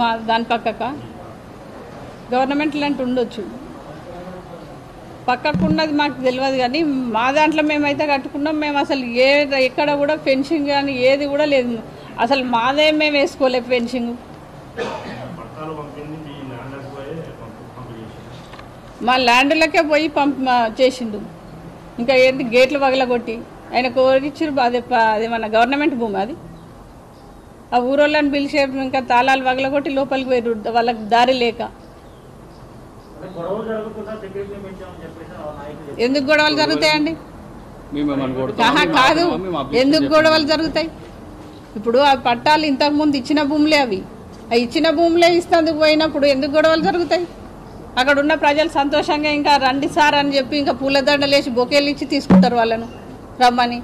మా దాని పక్కక గవర్నమెంట్ లాంటి ఉండొచ్చు, పక్కకున్నది మాకు తెలియదు. కానీ మా దాంట్లో మేమైతే కట్టుకున్నాం. మేము అసలు ఎక్కడ కూడా ఫెన్సింగ్ కానీ ఏది కూడా లేదు. అసలు మాదే మేము వేసుకోలే ఫెన్సింగ్. మా ల్యాండ్లకే పోయి పంప్ చేసిండు. ఇంకా ఏంటి గేట్లు పగలగొట్టి ఆయన కోరిచ్చారు. అదేమన్నా గవర్నమెంట్ భూమి అది? ఆ ఊరోళ్ళని పిలిచే ఇంకా తాళాలు పగలగొట్టి లోపలికి పోయి వాళ్ళకి దారి లేక. ఎందుకు గొడవలు జరుగుతాయండి? కాదు, ఎందుకు గొడవలు జరుగుతాయి? ఇప్పుడు ఆ పట్టాలు ఇంతకుముందు ఇచ్చిన భూములే అవి. ఆ ఇచ్చిన భూములే ఇస్తేందుకు పోయినప్పుడు ఎందుకు గొడవలు జరుగుతాయి? అక్కడ ఉన్న ప్రజలు సంతోషంగా ఇంకా రండి సార్ అని చెప్పి ఇంకా పూలదండలు వేసి బొకేలు ఇచ్చి తీసుకుంటారు వాళ్ళను రమ్మని.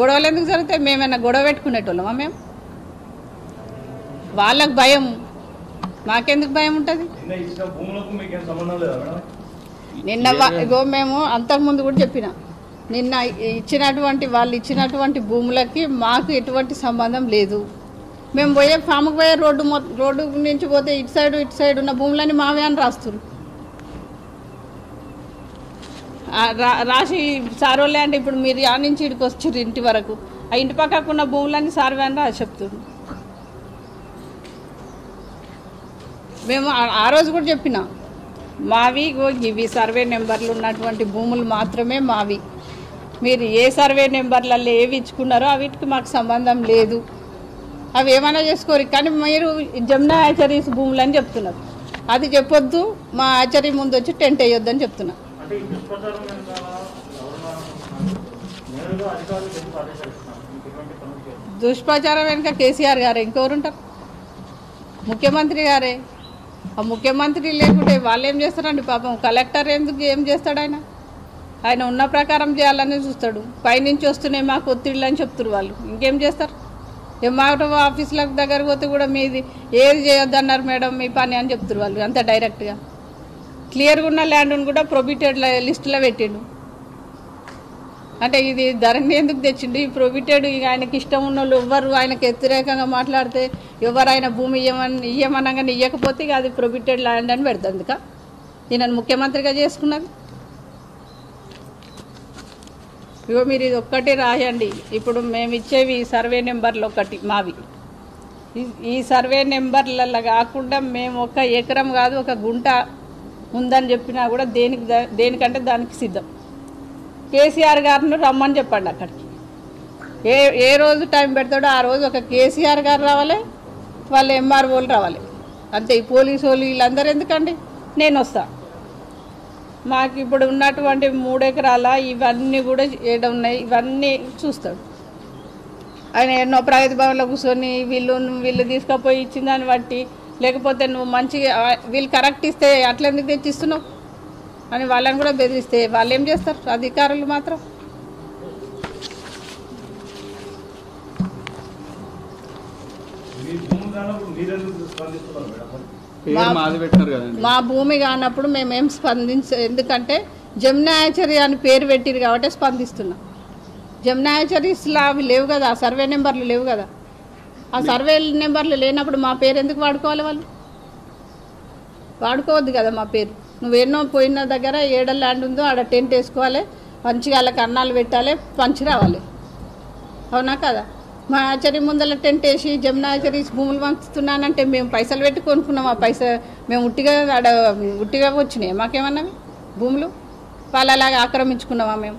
గొడవలు ఎందుకు జరుగుతాయి? మేమైనా గొడవ పెట్టుకునేటోళ్ళమా? మేము వాళ్ళకు భయం, మాకెందుకు భయం ఉంటుంది? నిన్న ఇగో మేము అంతకుముందు కూడా చెప్పిన, నిన్న ఇచ్చినటువంటి వాళ్ళు ఇచ్చినటువంటి భూములకి మాకు ఎటువంటి సంబంధం లేదు. మేము పోయే ఫామ్కి పోయే రోడ్డు నుంచి పోతే ఇటు సైడ్ ఉన్న భూములని మావే అని రాస్తున్నారు. రాసి సారోలే అంటే ఇప్పుడు మీరు ఆ నుంచి ఇక్కడికి వచ్చారు ఇంటి వరకు, ఆ ఇంటి పక్కకు ఉన్న భూములని సార్వే అని రాసి చెప్తున్నారు. మేము ఆ రోజు కూడా చెప్పినా, మావి ఇవి సర్వే నెంబర్లు ఉన్నటువంటి భూములు మాత్రమే మావి. మీరు ఏ సర్వే నెంబర్లలో ఏవి ఇచ్చుకున్నారో వీటికి మాకు సంబంధం లేదు. అవి ఏమైనా చేసుకోరు. కానీ మీరు జమునా హ్యాచరీస్ భూములు అని చెప్తున్నారు. అది చెప్పొద్దు, మా హ్యాచరీ ముందు వచ్చి టెంట్ వేయొద్దు అని చెప్తున్నా. దుష్ప్రచారం వెనుక కేసీఆర్ గారే, ఇంకెవరుంటారు? ముఖ్యమంత్రి గారే. ఆ ముఖ్యమంత్రి లేకుంటే వాళ్ళు ఏం చేస్తారండి పాపం? కలెక్టర్ ఎందుకు ఏం చేస్తాడు? ఆయన ఆయన ఉన్న ప్రకారం చేయాలని చూస్తాడు. పైనుంచి వస్తున్నాయి మాకు ఒత్తిళ్ళు అని చెప్తారు వాళ్ళు. ఇంకేం చేస్తారు? ఎంఆర్ఓ ఆఫీసులకు దగ్గర పోతే కూడా మీది ఏది చేయొద్దన్నారు మేడం, మీ పని అని చెప్తారు వాళ్ళు. అంత డైరెక్ట్గా క్లియర్గా ఉన్న ల్యాండ్ను కూడా ప్రొబిటెడ్ లిస్టులో పెట్టిండు. అంటే ఇది ధరణి ఎందుకు తెచ్చిండు? ఈ ప్రొబిటెడ్ ఆయనకి ఇష్టం ఉన్న వాళ్ళు ఎవ్వరు ఆయనకు వ్యతిరేకంగా మాట్లాడితే ఎవరు ఆయన భూమి ఇయ్యమనగానే ఇయ్యకపోతే ఇక అది ప్రొబిటెడ్ ల్యాండ్ అని పెడుతుంది. ఇక ఈయనను ముఖ్యమంత్రిగా చేసుకున్నది. ఇగో మీరు ఇది ఒక్కటి రాయండి. ఇప్పుడు మేము ఇచ్చేవి సర్వే నెంబర్లు ఒకటి మావి. ఈ సర్వే నెంబర్లలో కాకుండా మేము ఒక ఎకరం కాదు ఒక గుంట ఉందని చెప్పినా కూడా దేనికంటే దానికి సిద్ధం. కేసీఆర్ గారిని రమ్మని చెప్పండి అక్కడికి. ఏ రోజు టైం పెడతాడో ఆ రోజు ఒక కేసీఆర్ గారు రావాలి, వాళ్ళు ఎంఆర్ఓలు రావాలి, అంతే. ఈ పోలీసు వాళ్ళు వీళ్ళందరూ ఎందుకండి? నేను వస్తా. మాకు ఇప్పుడు ఉన్నటువంటి 3 ఎకరాల ఇవన్నీ కూడా ఏడ ఉన్నాయి ఇవన్నీ చూస్తాడు ఆయన. ఎన్నో ప్రైవేట్ భవన్లో కూర్చొని వీళ్ళు తీసుకుపోయి ఇచ్చిందని బట్టి, లేకపోతే నువ్వు మంచిగా వీళ్ళు కరెక్ట్ ఇస్తే అట్లెందుకు తెచ్చిస్తున్నావు అని వాళ్ళని కూడా బెదిరిస్తే వాళ్ళు ఏం చేస్తారు? అధికారులు మాత్రం మా భూమి కానప్పుడు మేమేం స్పందించ. ఎందుకంటే జమునా హ్యాచరీ అని పేరు పెట్టిరు కాబట్టి స్పందిస్తున్నాం. జమునా హ్యాచరీస్లో అవి లేవు కదా, ఆ సర్వే నెంబర్లు లేవు కదా. ఆ సర్వే నెంబర్లు లేనప్పుడు మా పేరు ఎందుకు వాడుకోవాలి? వాళ్ళు వాడుకోవద్దు కదా మా పేరు. నువ్వెన్నో పోయిన దగ్గర ఏడ ల్యాండ్ ఉందో ఆడ టెంట్ వేసుకోవాలి, మంచిగా వాళ్ళకి అన్నాలు పెట్టాలి, పంచి రావాలి, అవునా కదా? మా హ్యాచరీ ముందర టెంట్ వేసి జమునా హ్యాచరీస్ భూములు పంచుతున్నానంటే మేము పైసలు పెట్టి కొనుక్కున్నాం. ఆ పైస మేము ఉట్టిగా వచ్చినాయి మాకేమన్నవి భూములు? వాళ్ళు అలాగే ఆక్రమించుకున్నామా మేము?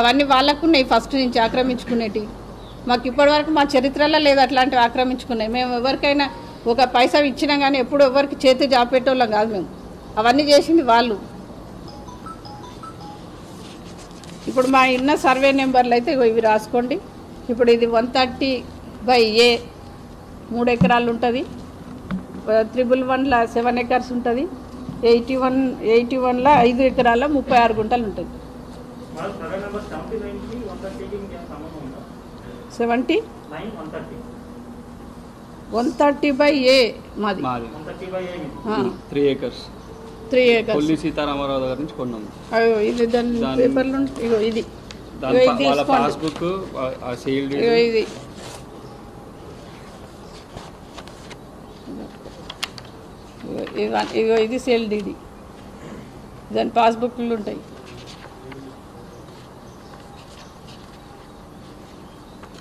అవన్నీ వాళ్ళకున్నాయి ఫస్ట్ నుంచి ఆక్రమించుకునేటివి. మాకు ఇప్పటివరకు మా చరిత్రలో లేదు అట్లాంటివి ఆక్రమించుకున్నాయి. మేము ఎవరికైనా ఒక పైసా ఇచ్చినా కానీ ఎప్పుడు ఎవరికి చేతి జాపెట్టేవాళ్ళం కాదు మేము. అవన్నీ చేసింది వాళ్ళు. ఇప్పుడు మా ఇన్న సర్వే నెంబర్లు అయితే ఇవి రాసుకోండి. ఇప్పుడు ఇది 130/A 3 ఎకరాలు ఉంటుంది. 111ల 7 ఎకర్స్ ఉంటుంది. 81ల 5 ఎకరాల 36 గుంటలు ఉంటుంది. 130/A మాది 3 ఎకర్స్. సీతారామరావు గారి నుంచి కొన్నాము. ఇది సెల్ డీడీ దాని పాస్బుక్లు ఉంటాయి.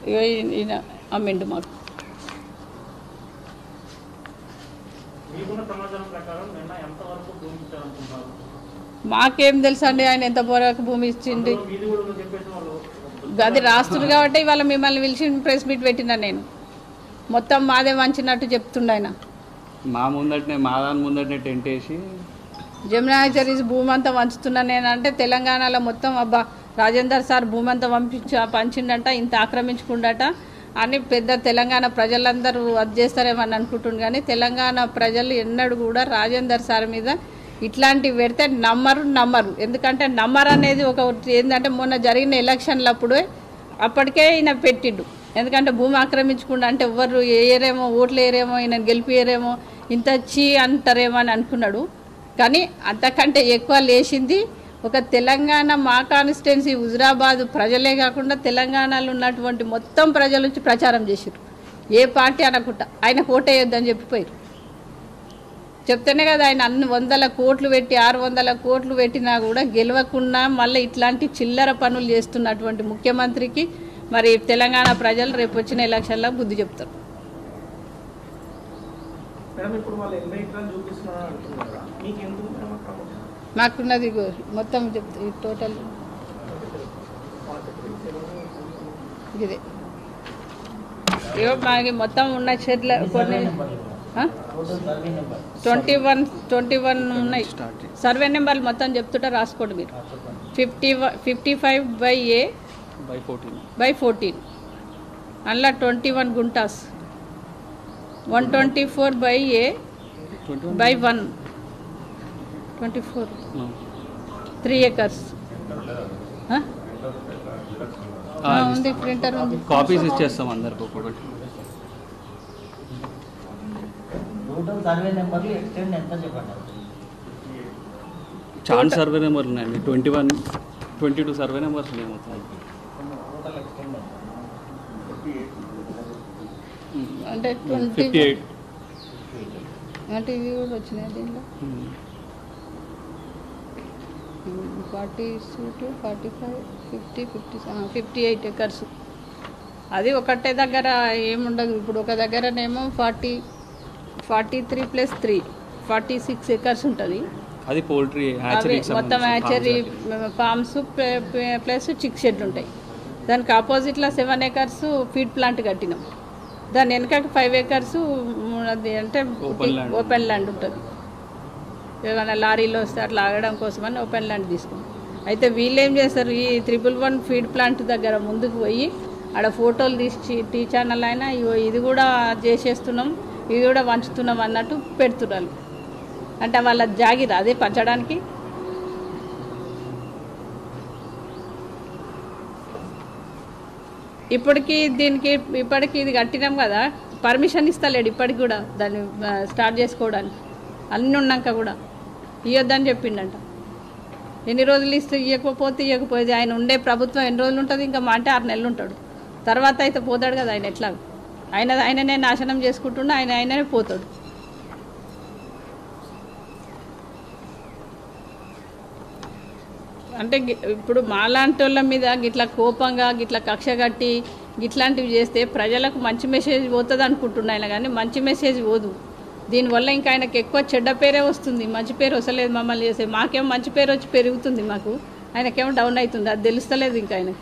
ఇగో అమ్మిండు మాకు మాకేం తెలుసు అండి ఆయన ఎంత పోరాకు భూమి ఇచ్చింది అది రాస్తున్నారు కాబట్టి ఇవాళ మిమ్మల్ని పిలిచి ప్రెస్ మీట్ పెట్టినా నేను మొత్తం మాదే వంచినట్టు చెప్తుండే ఆయన మా ముందటనే మా దాని ముందటనే టెంట్ వేసి జమునా హ్యాచరీస్ భూమి అంతా వంచుతున్నా నేనంటే తెలంగాణలో మొత్తం అబ్బా రాజేందర్ సార్ భూమి అంతా పంచిండట ఇంత ఆక్రమించుకుండట అని పెద్ద తెలంగాణ ప్రజలందరూ అది చేస్తారేమని అనుకుంటుండే కానీ తెలంగాణ ప్రజలు ఎన్నడూ కూడా రాజేందర్ సార్ మీద ఇట్లాంటివి పెడితే నమ్మరు ఎందుకంటే నమ్మరు అనేది ఒక ఏంటంటే మొన్న జరిగిన ఎలక్షన్లప్పుడు అప్పటికే ఈయన పెట్టిండు ఎందుకంటే భూమి ఆక్రమించకుండా అంటే ఎవరు ఏరేమో ఓట్లు వేయరేమో ఈయన గెలిపియరేమో ఇంత చీ అంటారేమో అని అనుకున్నాడు కానీ అంతకంటే ఎక్కువ లేచింది ఒక తెలంగాణ మా కాన్స్టిట్యున్సీ హుజురాబాద్ ప్రజలే కాకుండా తెలంగాణలో ఉన్నటువంటి మొత్తం ప్రజలు వచ్చి ప్రచారం చేశారు ఏ పార్టీ అనకుండా ఆయన ఓటేయొద్దని చెప్పిపోయారు చెప్తేనే కదా ఆయన అన్ని 100 కోట్లు పెట్టి 600 కోట్లు పెట్టినా కూడా గెలవకుండా మళ్ళీ ఇట్లాంటి చిల్లర పనులు చేస్తున్నటువంటి ముఖ్యమంత్రికి మరి తెలంగాణ ప్రజలు రేపు వచ్చిన ఎలక్షన్లో బుద్ధి చెప్తారు. మాకున్నది మొత్తం చెప్తారు టోటల్ ఇదే మాకు మొత్తం ఉన్న చెట్ల కొన్ని 21 ఉన్నాయి సర్వే నెంబర్లు మొత్తం చెప్తుంటే రాసుకోండి మీరు 55/A/14 అందులో 21 గుంటాస్ 124/A/1 24 3 acres ఉంది ప్రింటర్ ఉంది కాపీస్ ఇచ్చేస్తాం అందరికీ కూడా టోటల్ సర్వే నెంబర్లు ఎక్స్టెండ్ ఎంత చెప్పండి చాన్ సర్వే నెంబర్లు ఉన్నాయి 21, 22 సర్వే నెంబర్స్ ఉన్నాయి మొత్తం టోటల్ ఎక్స్టెండ్ 58 అంటే 58 అంటే ఇవి కూడా వచ్చేనే దీంట్లో 40 to 45, 50, 58 acres అది ఒకటే దగ్గర ఏముండదు ఇప్పుడు ఒక దగ్గరనేమో 43 + 3, 46 acres ఉంటుంది అది పౌల్ట్రీ హ్యాచరీస్ మొత్తం హ్యాచరీ ఫార్మ్స్ ప్లస్ చిక్ షెడ్లు ఉంటాయి దానికి ఆపోజిట్లో 7 acres ఫీడ్ ప్లాంట్ కట్టినాం దాని వెనక 5 acres అది అంటే ఓపెన్ ల్యాండ్ ఉంటుంది ఏమైనా లారీలో వస్తే అట్లా ఆగడం కోసం అని ఓపెన్ ల్యాండ్ తీసుకున్నాం అయితే వీళ్ళు ఏం చేస్తారు ఈ 111 ఫీడ్ ప్లాంట్ దగ్గర ముందుకు పోయి ఆడ ఫోటోలు తీసి టీ ఛానల్ అయినా ఇది కూడా చేసేస్తున్నాం ఇది కూడా వంచుతున్నాం అన్నట్టు పెడుతున్నారు అంటే వాళ్ళ జాగిరా అదే పంచడానికి ఇప్పటికీ దీనికి ఇప్పటికీ ఇది కట్టినాం కదా పర్మిషన్ ఇస్తలేడు ఇప్పటికి కూడా దాన్ని స్టార్ట్ చేసుకోవడానికి అన్నీ ఉన్నాక కూడా ఇవ్వద్దని చెప్పిండంట ఎన్ని రోజులు ఇస్తే ఇవ్వకపోతే ఇవ్వకపోయేది ఆయన ఉండే ప్రభుత్వం ఎన్ని రోజులు ఉంటుంది ఇంకా మా అంటే 6 నెలలు ఉంటాడు తర్వాత అయితే పోతాడు కదా ఆయన ఎట్లా ఆయననే నాశనం చేసుకుంటున్నా ఆయననే పోతాడు అంటే ఇప్పుడు మాలాంటి వాళ్ళ మీద గిట్లా కోపంగా గిట్లా కక్ష కట్టి గిట్లాంటివి చేస్తే ప్రజలకు మంచి మెసేజ్ పోతుంది అనుకుంటున్నా ఆయన కానీ మంచి మెసేజ్ పోదు దీనివల్ల ఇంకా ఆయనకు ఎక్కువ చెడ్డ పేరే వస్తుంది మంచి పేరు వస్తలేదు మమ్మల్ని చేసే మాకేమో మంచి పేరు వచ్చి పెరుగుతుంది మాకు ఆయనకేమో డౌన్ అవుతుంది అది తెలుస్తలేదు ఇంకా ఆయనకి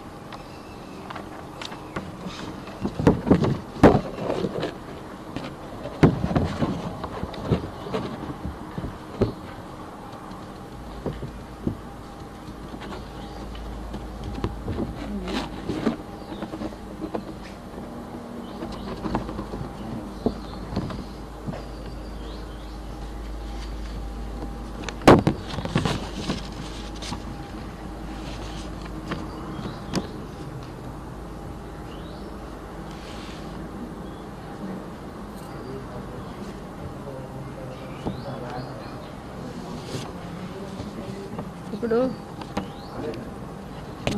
ఇప్పుడు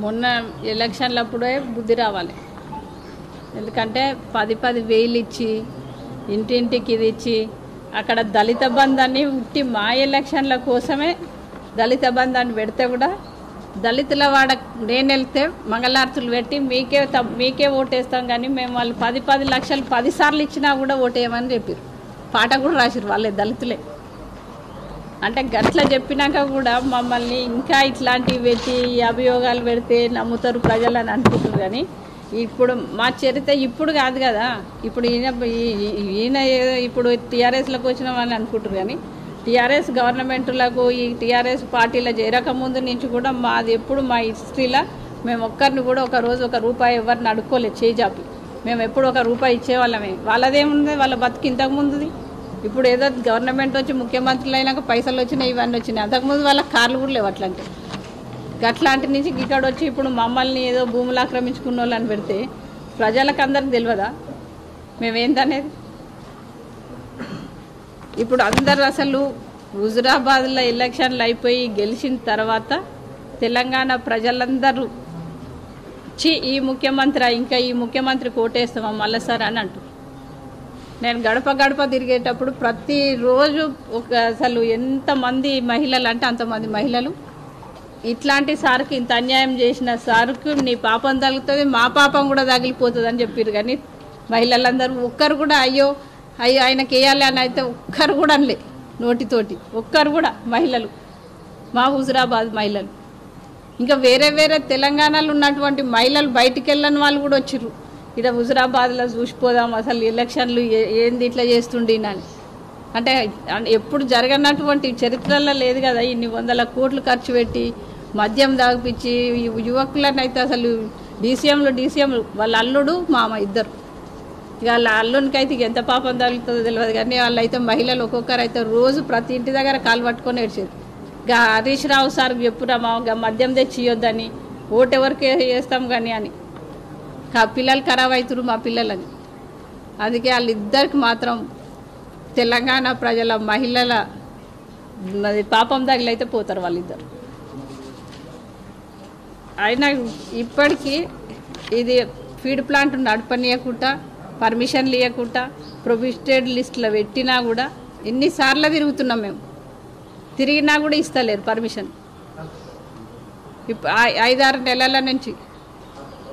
మొన్న ఎలక్షన్లప్పుడే బుద్ధి రావాలి ఎందుకంటే 10,000 ఇచ్చి ఇంటింటికి ఇది ఇచ్చి అక్కడ దళిత బంధాన్ని ఉట్టి మా ఎలక్షన్ల కోసమే దళిత బంధాన్ని పెడితే కూడా దళితుల వాడ నేను వెళ్తే మంగళార్తులు పెట్టి మీకే ఓటేస్తాం కానీ మేము వాళ్ళు 10 లక్షలు 10 సార్లు ఇచ్చినా కూడా ఓటేయమని చెప్పారు. పాట కూడా రాసిరు వాళ్ళే దళితులే అంటే గట్లా చెప్పినాక కూడా మమ్మల్ని ఇంకా ఇట్లాంటివి పెట్టి అభియోగాలు పెడితే నమ్ముతారు ప్రజలని అనుకుంటారు. కానీ ఇప్పుడు మా చరిత్ర ఇప్పుడు కాదు కదా, ఇప్పుడు ఈయన ఇప్పుడు టీఆర్ఎస్లోకి వచ్చిన వాళ్ళని అనుకుంటారు. కానీ టీఆర్ఎస్ గవర్నమెంట్లకు ఈ టీఆర్ఎస్ పార్టీలో చేరక ముందు నుంచి కూడా మాది ఎప్పుడు మా హిస్టరీలో మేము ఒక్కరిని కూడా ఒకరోజు ఒక రూపాయి ఎవరిని అడుక్కోలేదు చేజాపి. మేము ఎప్పుడు ఒక రూపాయి ఇచ్చేవాళ్ళమే. వాళ్ళదేముంది, వాళ్ళ బతుకు ఇంతకుముందుది. ఇప్పుడు ఏదో గవర్నమెంట్ వచ్చి ముఖ్యమంత్రులు అయినాక పైసలు వచ్చినాయి ఇవన్నీ వచ్చినాయి. అంతకుముందు వాళ్ళ కార్లు కూడా లేవు. అట్లాంటి అట్లాంటి నుంచి ఇక్కడ వచ్చి ఇప్పుడు మమ్మల్ని ఏదో భూములు ఆక్రమించుకున్న వాళ్ళని పెడితే ప్రజలకు అందరికి తెలియదా మేమేందనేది? ఇప్పుడు అందరు అసలు హుజురాబాద్లో ఎలక్షన్లు అయిపోయి గెలిచిన తర్వాత తెలంగాణ ప్రజలందరూ చి ఈ ముఖ్యమంత్రి ఇంకా ఈ ముఖ్యమంత్రి కోటేస్తామా మళ్ళీ సార్ అని అంటారు. నేను గడప తిరిగేటప్పుడు ప్రతిరోజు ఒక అసలు ఎంతమంది మహిళలు అంటే అంతమంది మహిళలు ఇట్లాంటి సార్కి ఇంత అన్యాయం చేసిన సార్కు నీ పాపం తగులుతుంది మా పాపం కూడా తగిలిపోతుంది అని చెప్పారు. కానీ మహిళలందరూ ఒక్కరు కూడా అయ్యో ఆయనకి వేయాలి అని అయితే ఒక్కరు కూడా అనలే నోటితోటి. ఒక్కరు కూడా మహిళలు మా హుజురాబాద్ మహిళలు ఇంకా వేరే వేరే తెలంగాణలో ఉన్నటువంటి మహిళలు బయటికి వెళ్ళని వాళ్ళు కూడా వచ్చారు. ఇక్కడ హుజురాబాద్లో చూసిపోదాం అసలు ఎలక్షన్లు ఏంది ఇట్లా చేస్తుండేనని అంటే ఎప్పుడు జరగనటువంటి చరిత్రలో లేదు కదా. ఇన్ని 100 కోట్లు ఖర్చు పెట్టి మద్యం దాగిపించి యువకులను అయితే అసలు డీసీఎంలు వాళ్ళ అల్లుడు మామ ఇద్దరు ఇక వాళ్ళ అల్లునికి అయితే ఎంత పాపం తగులుతుందో తెలియదు. కానీ వాళ్ళు అయితే మహిళలు ఒక్కొక్కరు అయితే రోజు ప్రతి ఇంటి దగ్గర కాలు పట్టుకొని ఏడ్చేది. ఇక హరీష్ రావు సార్ చెప్పురా మా మద్యం తెచ్చి ఇవ్వద్దని, ఓటు ఎవరికి వేస్తాం కానీ అని, పిల్లలు ఖరాబ్ అవుతారు మా పిల్లలని. అందుకే వాళ్ళిద్దరికి మాత్రం తెలంగాణ ప్రజల మహిళల పాపం తగిలైతే పోతారు వాళ్ళిద్దరు. అయినా ఇప్పటికీ ఇది ఫీడ్ ప్లాంట్ నడపనీయకుండా పర్మిషన్లు ఇవ్వకుండా ప్రొవిస్టెడ్ లిస్టులో పెట్టినా కూడా ఎన్నిసార్లు తిరుగుతున్నాం మేము, తిరిగినా కూడా ఇస్తలేరు పర్మిషన్. 5-6 నెలల నుంచి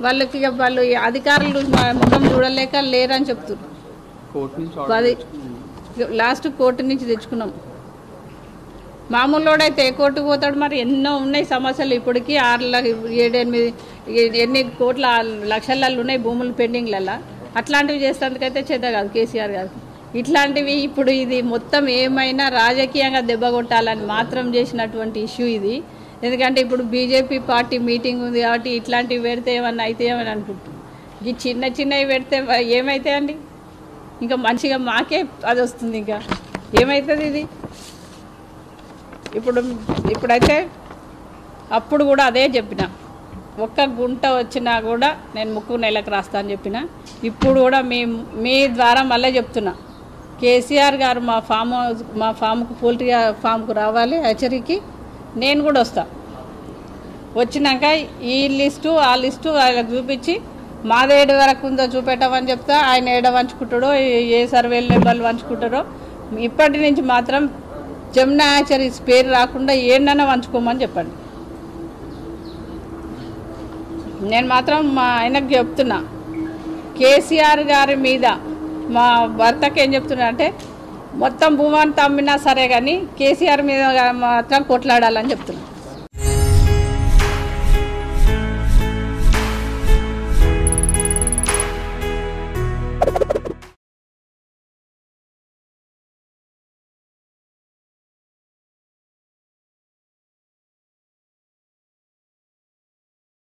వాళ్ళకి వాళ్ళు అధికారులు ముఖం చూడలేక లేరని చెప్తున్నారు. అది లాస్ట్ కోర్టు నుంచి తెచ్చుకున్నాం. మామూలుడైతే కోర్టుకు పోతాడు. మరి ఎన్నో ఉన్నాయి సమస్యలు ఇప్పటికీ 6-8 ఎన్ని కోట్ల లక్షలలో ఉన్నాయి భూములు పెండింగ్లలో. అట్లాంటివి చేసేందుకైతే చేత కాదు కేసీఆర్ గారు. ఇట్లాంటివి ఇప్పుడు ఇది మొత్తం ఏమైనా రాజకీయంగా దెబ్బ కొట్టాలని మాత్రం చేసినటువంటి ఇష్యూ ఇది. ఎందుకంటే ఇప్పుడు బీజేపీ పార్టీ మీటింగ్ ఉంది కాబట్టి ఇట్లాంటివి పెడితే ఏమన్నా అయితే ఏమని అనుకుంటున్నాం. ఈ చిన్న చిన్నవి పెడితే ఏమైతాయండి? ఇంకా మంచిగా మాకే అది వస్తుంది. ఇంకా ఏమవుతుంది ఇది? ఇప్పుడైతే అప్పుడు కూడా అదే చెప్పిన, ఒక్క గుంట వచ్చినా కూడా నేను 3 నెలలకు రాస్తా అని చెప్పిన. ఇప్పుడు కూడా మీ ద్వారా మళ్ళీ చెప్తున్నా, కేసీఆర్ గారు మా ఫామ్కు పోల్ట్రీ ఫామ్కు రావాలి, హెచ్చరికి నేను కూడా వస్తా. వచ్చినాక ఈ లిస్టు ఆ లిస్టు వాళ్ళకి చూపించి మాది 7 వరకు ఉందో చూపెట్టమని చెప్తా. ఆయన ఏడ వంచుకుంటాడో ఏ సర్వేలు నెంబర్లు వంచుకుంటారో ఇప్పటి నుంచి మాత్రం జమునా హ్యాచరీస్ పేరు రాకుండా ఏడన్నా వంచుకోమని చెప్పండి. నేను మాత్రం మా ఆయనకు చెప్తున్నా, కేసీఆర్ గారి మీద మా భర్తకి ఏం చెప్తున్నా అంటే మొత్తం భూమాన్ని తమ్మినా సరే కానీ కేసీఆర్ మీద మాత్రం కొట్లాడాలని చెప్తున్నా.